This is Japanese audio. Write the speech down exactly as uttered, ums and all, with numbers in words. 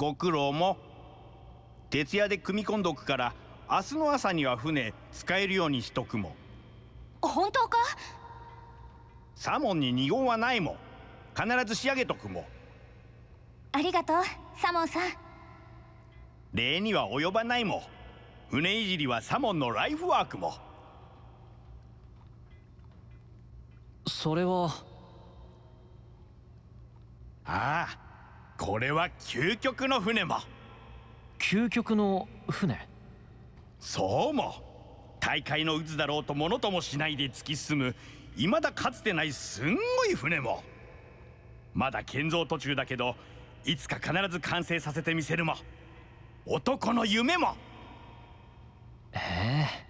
ご苦労も。徹夜で組み込んどくから、明日の朝には船使えるようにしとくも。本当か？サーモンに二言はないも。必ず仕上げとくも。ありがとうサモンさん。礼には及ばないも。船いじりはサモンのライフワークも。それは。ああ、これは究極の船も。究極の船。そうも。大海の渦だろうとものともしないで突き進む、いまだかつてないすんごい船も。まだ建造途中だけど、いつか必ず完成させてみせるも。男の夢も。ええ。